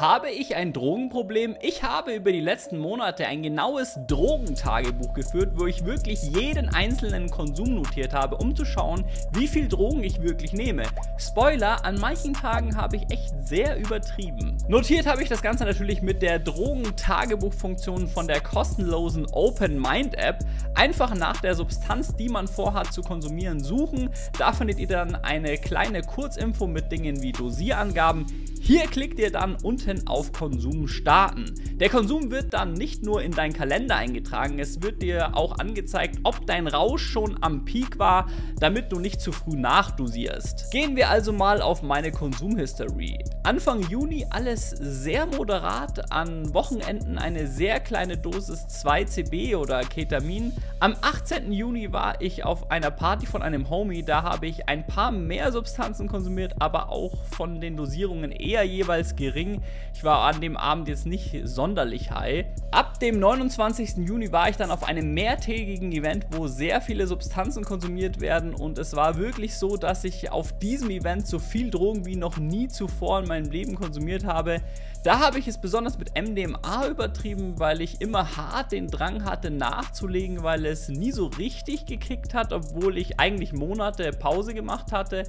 Habe ich ein Drogenproblem? Ich habe über die letzten Monate ein genaues Drogentagebuch geführt, wo ich wirklich jeden einzelnen Konsum notiert habe, um zu schauen, wie viel Drogen ich wirklich nehme. Spoiler, an manchen Tagen habe ich echt sehr übertrieben. Notiert habe ich das Ganze natürlich mit der Drogentagebuchfunktion von der kostenlosen Open Mind App. Einfach nach der Substanz, die man vorhat zu konsumieren, suchen. Da findet ihr dann eine kleine Kurzinfo mit Dingen wie Dosierangaben. Hier klickt ihr dann unten auf Konsum starten. Der Konsum wird dann nicht nur in deinen Kalender eingetragen, es wird dir auch angezeigt, ob dein Rausch schon am Peak war, damit du nicht zu früh nachdosierst. Gehen wir also mal auf meine Konsum-History. Anfang Juni alles sehr moderat, an Wochenenden eine sehr kleine Dosis 2CB oder Ketamin. Am 18. Juni war ich auf einer Party von einem Homie, da habe ich ein paar mehr Substanzen konsumiert, aber auch von den Dosierungen eher jeweils gering. Ich war an dem Abend jetzt nicht sonderlich high. Ab dem 29. Juni war ich dann auf einem mehrtägigen Event, wo sehr viele Substanzen konsumiert werden, und es war wirklich so, dass ich auf diesem Event so viel Drogen wie noch nie zuvor in meinem Leben konsumiert habe. Da habe ich es besonders mit MDMA übertrieben, weil ich immer hart den Drang hatte nachzulegen, weil es nie so richtig gekickt hat, obwohl ich eigentlich Monate Pause gemacht hatte.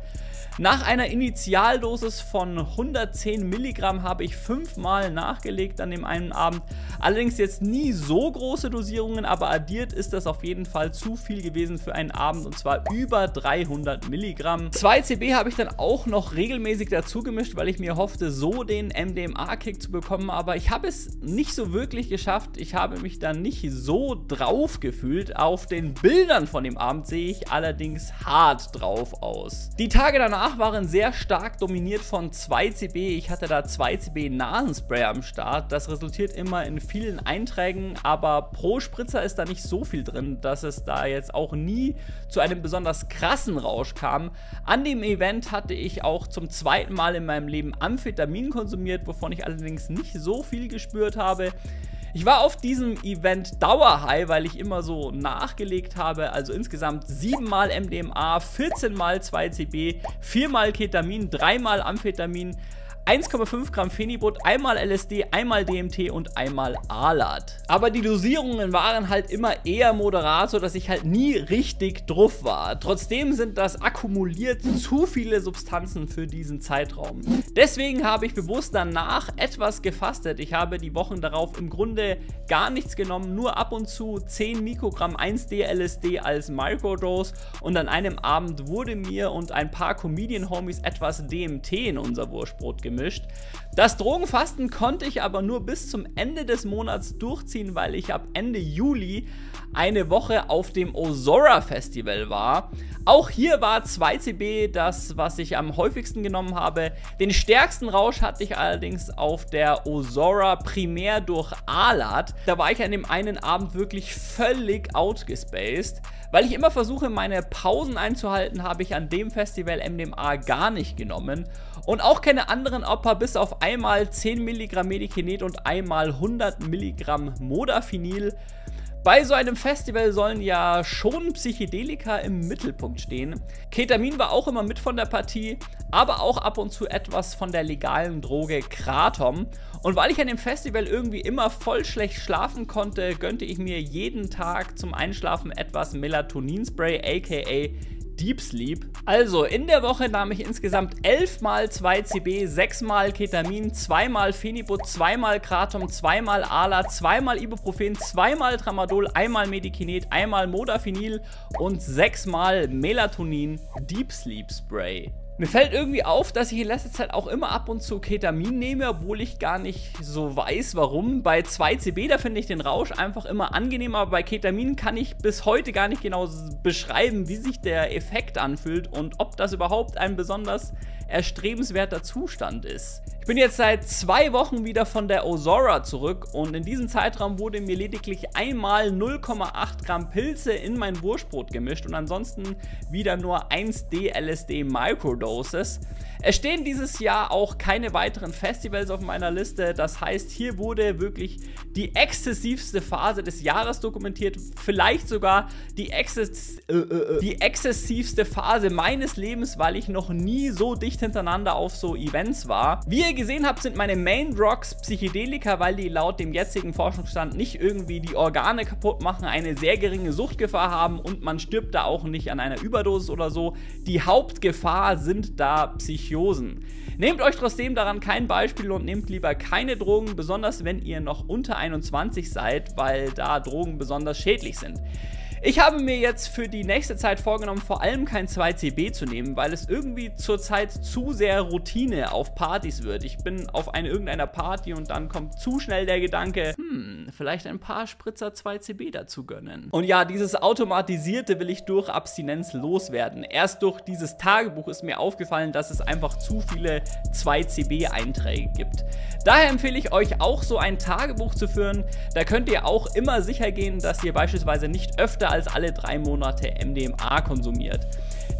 Nach einer Initialdosis von 110 Milligramm habe ich 5-mal nachgelegt an dem einen Abend. Allerdings jetzt nie so große Dosierungen, aber addiert ist das auf jeden Fall zu viel gewesen für einen Abend, und zwar über 300 Milligramm. 2CB habe ich dann auch noch regelmäßig dazu gemischt, weil ich mir hoffte, so den MDMA-Kick zu bekommen, aber ich habe es nicht so wirklich geschafft. Ich habe mich dann nicht so drauf gefühlt. Auf den Bildern von dem Abend sehe ich allerdings hart drauf aus. Die Tage danach waren sehr stark dominiert von 2CB. Ich hatte da 2CB Nasenspray am Start. Das resultiert immer in vielen Einträgen, aber pro Spritzer ist da nicht so viel drin, dass es da jetzt auch nie zu einem besonders krassen Rausch kam. An dem Event hatte ich auch zum zweiten Mal in meinem Leben Amphetamin konsumiert, wovon ich allerdings nicht so viel gespürt habe. Ich war auf diesem Event dauerhigh, weil ich immer so nachgelegt habe, also insgesamt 7-mal MDMA, 14-mal 2CB, 4-mal Ketamin, 3-mal Amphetamin, 1,5 Gramm Phenibut, einmal LSD, einmal DMT und einmal Alat. Aber die Dosierungen waren halt immer eher moderat, sodass ich halt nie richtig drauf war. Trotzdem sind das akkumuliert zu viele Substanzen für diesen Zeitraum. Deswegen habe ich bewusst danach etwas gefastet. Ich habe die Wochen darauf im Grunde gar nichts genommen, nur ab und zu 10 Mikrogramm 1D-LSD als Microdose, und an einem Abend wurde mir und ein paar Comedian-Homies etwas DMT in unser Wurstbrot gemischt. Das Drogenfasten konnte ich aber nur bis zum Ende des Monats durchziehen, weil ich ab Ende Juli eine Woche auf dem Ozora-Festival war. Auch hier war 2CB das, was ich am häufigsten genommen habe. Den stärksten Rausch hatte ich allerdings auf der Ozora primär durch Alat. Da war ich an dem einen Abend wirklich völlig outgespaced. Weil ich immer versuche, meine Pausen einzuhalten, habe ich an dem Festival MDMA gar nicht genommen. Und auch keine anderen Opfer, bis auf einmal 10 Milligramm Medikinet und einmal 100 Milligramm Modafinil. Bei so einem Festival sollen ja schon Psychedelika im Mittelpunkt stehen. Ketamin war auch immer mit von der Partie, aber auch ab und zu etwas von der legalen Droge Kratom. Und weil ich an dem Festival irgendwie immer voll schlecht schlafen konnte, gönnte ich mir jeden Tag zum Einschlafen etwas Melatonin Spray, aka Deep Sleep. Also in der Woche nahm ich insgesamt 11-mal 2CB, 6-mal Ketamin, 2-mal Phenibut, 2-mal Kratom, 2-mal Alat, 2-mal Ibuprofen, 2-mal Tramadol, einmal Medikinet, einmal Modafinil und 6-mal Melatonin Deep Sleep Spray. Mir fällt irgendwie auf, dass ich in letzter Zeit auch immer ab und zu Ketamin nehme, obwohl ich gar nicht so weiß, warum. Bei 2CB, da finde ich den Rausch einfach immer angenehmer, aber bei Ketamin kann ich bis heute gar nicht genau beschreiben, wie sich der Effekt anfühlt und ob das überhaupt ein besonders erstrebenswerter Zustand ist. Ich bin jetzt seit 2 Wochen wieder von der Ozora zurück, und in diesem Zeitraum wurde mir lediglich einmal 0,8 Gramm Pilze in mein Wurstbrot gemischt und ansonsten wieder nur 1D LSD Microdoses. Es stehen dieses Jahr auch keine weiteren Festivals auf meiner Liste, das heißt, hier wurde wirklich die exzessivste Phase des Jahres dokumentiert, vielleicht sogar die exzessivste Phase meines Lebens, weil ich noch nie so dicht hintereinander auf so Events war. Wir gesehen habt, sind meine Main Drugs Psychedelika, weil die laut dem jetzigen Forschungsstand nicht irgendwie die Organe kaputt machen, eine sehr geringe Suchtgefahr haben und man stirbt da auch nicht an einer Überdosis oder so. Die Hauptgefahr sind da Psychosen. Nehmt euch trotzdem daran kein Beispiel und nehmt lieber keine Drogen, besonders wenn ihr noch unter 21 seid, weil da Drogen besonders schädlich sind. Ich habe mir jetzt für die nächste Zeit vorgenommen, vor allem kein 2CB zu nehmen, weil es irgendwie zurzeit zu sehr Routine auf Partys wird. Ich bin auf irgendeiner Party und dann kommt zu schnell der Gedanke, vielleicht ein paar Spritzer 2CB dazu gönnen. Und ja, dieses Automatisierte will ich durch Abstinenz loswerden. Erst durch dieses Tagebuch ist mir aufgefallen, dass es einfach zu viele 2CB-Einträge gibt. Daher empfehle ich euch auch, so ein Tagebuch zu führen. Da könnt ihr auch immer sicher gehen, dass ihr beispielsweise nicht öfter als alle 3 Monate MDMA konsumiert.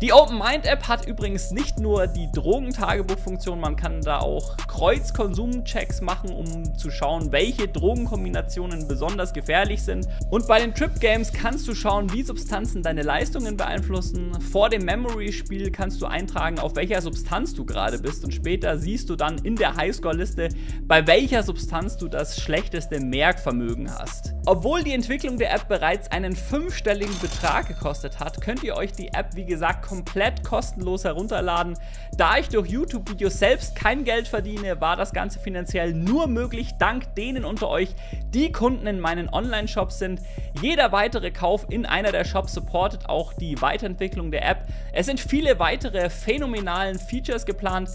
Die Open Mind App hat übrigens nicht nur die Drogentagebuchfunktion, man kann da auch Kreuzkonsumchecks machen, um zu schauen, welche Drogenkombinationen besonders gefährlich sind. Und bei den Trip Games kannst du schauen, wie Substanzen deine Leistungen beeinflussen. Vor dem Memory-Spiel kannst du eintragen, auf welcher Substanz du gerade bist, und später siehst du dann in der Highscore-Liste, bei welcher Substanz du das schlechteste Merkvermögen hast. Obwohl die Entwicklung der App bereits einen 5-stelligen Betrag gekostet hat, könnt ihr euch die App, wie gesagt, komplett kostenlos herunterladen. Da ich durch YouTube-Videos selbst kein Geld verdiene, war das Ganze finanziell nur möglich dank denen unter euch, die Kunden in meinen Online-Shops sind. Jeder weitere Kauf in einer der Shops supportet auch die Weiterentwicklung der App. Es sind viele weitere phänomenalen Features geplant.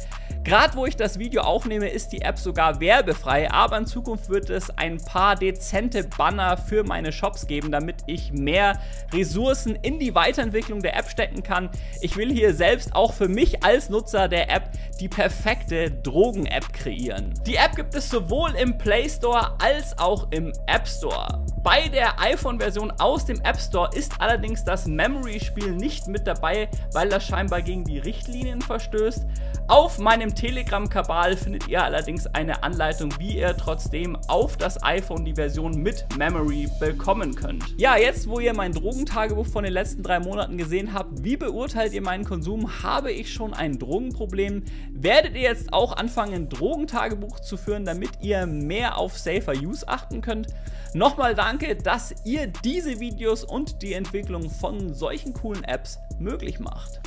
Gerade wo ich das Video aufnehme, ist die App sogar werbefrei, aber in Zukunft wird es ein paar dezente Banner für meine Shops geben, damit ich mehr Ressourcen in die Weiterentwicklung der App stecken kann. Ich will hier selbst auch für mich als Nutzer der App die perfekte Drogen-App kreieren. Die App gibt es sowohl im Play Store als auch im App Store. Bei der iPhone-Version aus dem App Store ist allerdings das Memory-Spiel nicht mit dabei, weil das scheinbar gegen die Richtlinien verstößt. Auf meinem Telegram-Kanal findet ihr allerdings eine Anleitung, wie ihr trotzdem auf das iPhone die Version mit Memory bekommen könnt. Ja, jetzt wo ihr mein Drogentagebuch von den letzten 3 Monaten gesehen habt, wie beurteilt ihr meinen Konsum? Habe ich schon ein Drogenproblem? Werdet ihr jetzt auch anfangen, ein Drogentagebuch zu führen, damit ihr mehr auf Safer Use achten könnt? Nochmal danke, dass ihr diese Videos und die Entwicklung von solchen coolen Apps möglich macht.